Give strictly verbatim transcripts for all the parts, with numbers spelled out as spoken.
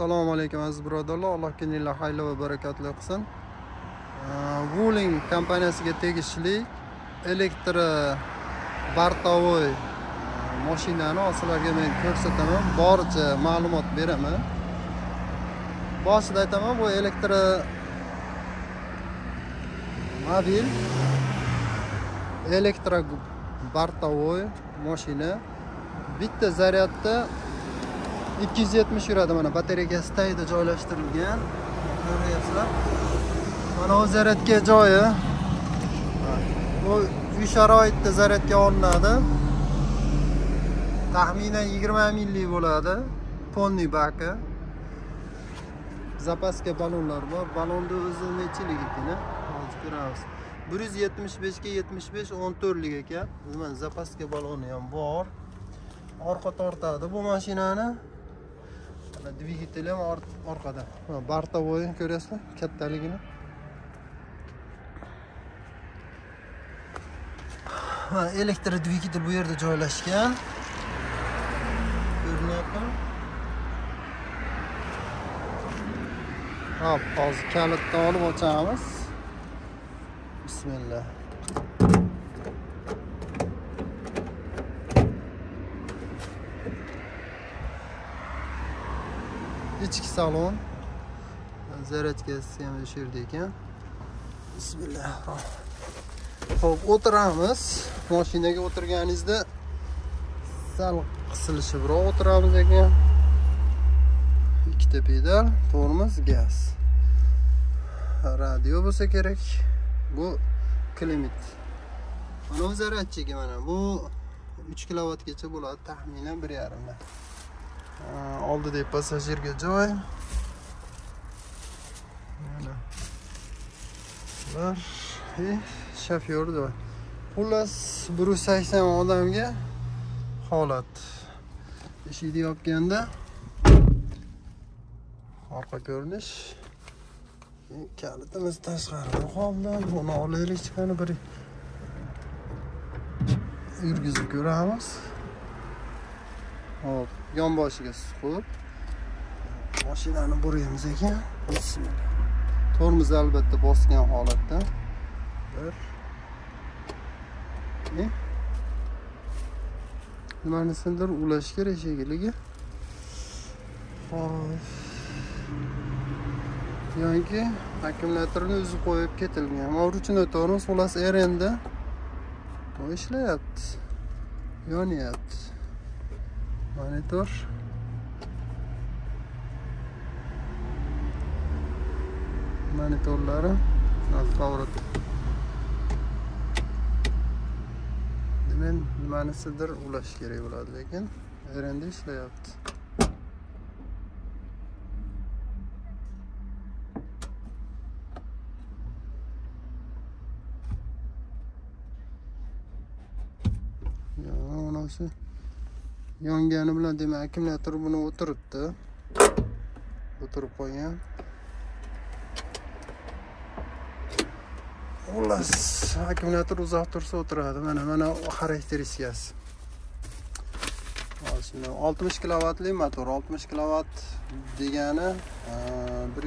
Assalomu alaykum aziz birodarlar. Alloh kuninglar xayrli va barakatli qilsin. Wuling kompaniyasiga tegishli elektro bartovoy mashinani sizlarga men ko'rsataman, boricha ma'lumot beraman. Boshida aytaman, bu elektro mobil elektro bartovoy mashina bitta zaryadda ikki yuz yetmish yuradi. Mana batareya stayida joylashtirilgan. Ko'ryapsizlar. Mana o zaryadga joyi. Bu uy sharoitida zaryadga olinadi. Taxminan yigirma ming lik bo'ladi. Tonni baki. Zapaska balonlar bor. Balonning o'zi nechaligini hozir ko'ramiz. bir yuz yetmish besh ga yetmish besh o'n to'rt lik ekan. Nima zapaska baloni ham bor. Orqa tortadi bu mashinani. Dvigatel ham or orqada. Bartovoy ko'rasizlar, kattaligini. Ha, elektr dvigatel bu yerda joylashgan. Ko'rinyapti. Hop, hozir kalitni olib ochamiz. Bismillah. İçki salon zaryadkasi ham o'sha yerda ekan. Bismillahirrahmanirrahim. Xo'p, o'tiramiz. Mashinaga o'tirganingizda sal qisilishi biroq o'tiramiz ekan. Ikkita pedal, tormoz, gaz. Radio bo'lsa kerak. Bu klimit. Mana zaryadchiki mana bu uch kilovatgacha bo'ladi, taxminan bir yarim ta. Oldida passajirga joy. Mana. Ey, shofyor joy. Xullas bir yuz sakson odamga holat. Eshikni yopganda orqa ko'rinish. Kalitimiz tashqarida qoldi. Buni olaylik, chiqani bir yurgizib ko'ramiz. Hop, yon boshiga suqib. Mashinani buraymiz ekan. Tormoz albatta bosgan holatda. Bir. Ne? Nimani sindir ulash kerak shekilligi. Hop. Yonki akkumulyatorni o'zi qo'yib ketilgan. Mavruchini tormoz xullas erenda. Bu ishlayapti. Yonyapti. Monitor. Monitorlari pavrat. Demak, nimanisidir ulash kerak bo'ladi, lekin erenda ishlayapti. Ya, mana shu yongani bilan demak akkumulyator buni o'tiribdi. O'tirib qo'ygan. Xullas, akkumulyator uzoq tursa o'tiradi. Mana mana xarakteristikasi. Hozir oltmish kilovatlik motor, oltmish kilovat degani bir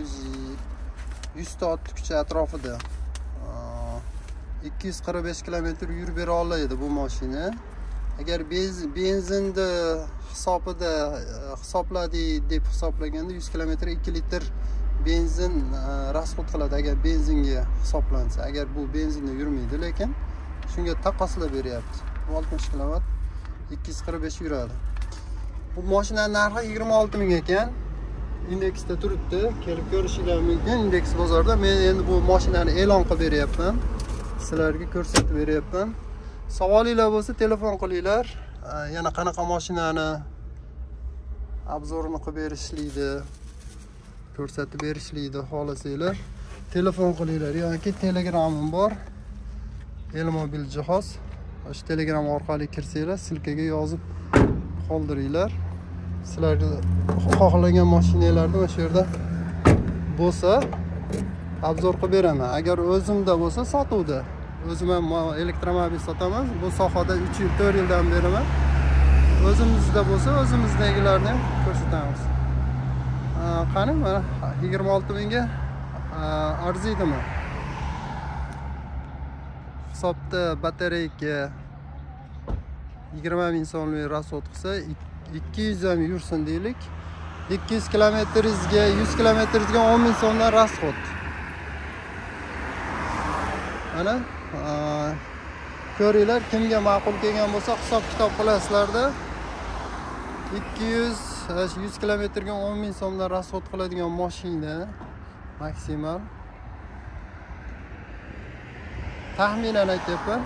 yuz soatlik kuch atrofida ikki yuz qirq besh kilometr yurib bera oladi bu mashina. Agar benzinni hisobida hisobladik deb hisoblaganda yuz kilometrga ikki litr benzin rasxod qiladi agar benzinga hisoblansa. Agar bu benzinda yurmaydi, lekin shunga taqqoslab beryapti. oltmish kilovat ikki yuz qirq besh yuradi. Bu mashinaning narxi yigirma olti ming ekan. Indeksda turibdi. Kelib ko'rishingiz mumkin Indeks bozorida. Men endi bu mashinani e'lon qilib beryapman. Sizlarga ko'rsatib beryapman. Savolinglar bo'lsa telefon qilinglar. Yana qanaqa mashinani obzorini qilib berishlikni ko'rsatib berishlikni xohlasanglar telefon qilinglar yoki Telegramim bor. Elmobiljihoz. O'sha Telegram orqali kirsanglar, silkaga yozib qoldiringlar. Sizlarga xohlagan mashinalarni o'sha yerda bo'lsa obzor qilib beraman. Agar o'zimda bo'lsa sotuvda. O'zim ham elektromobil sotaman. Bu sohada uch yil to'rt yildan beraman. O'zimizda bo'lsa, o'zimizdagilarni ham ko'rsatamiz. qani mana yigirma olti mingga arziydimi? Hisobda batareya yigirma ming so'mlik rasxod qilsa ikki yuz ham yursin deylik. ikki yuz kilometrga yuz kilometrga o'n ming so'mdan rasxod. Mana ko'ringlar, kimga ma'qul kelgan bo'lsa hisob kitob qilasizlarda. ikki yuz yuz kilometrga o'n ming so'mdan rasxod qiladigan mashina maksimal tahminan aytayapman.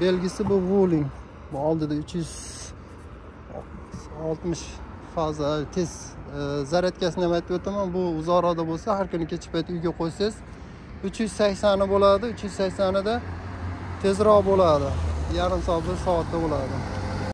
Belgisi bu ruling. Bu oldida uch yuz oltmish faza tez e, zaryadkasini ham aytib o'taman. Bu uzoqroqda bo'lsa, har kuni kechki payt uyga qo'ysangiz uch yuz sakson ni bo'ladi. uch yuz sakson da tezroq bo'ladi. Yarim soat, bir soatda bo'ladi.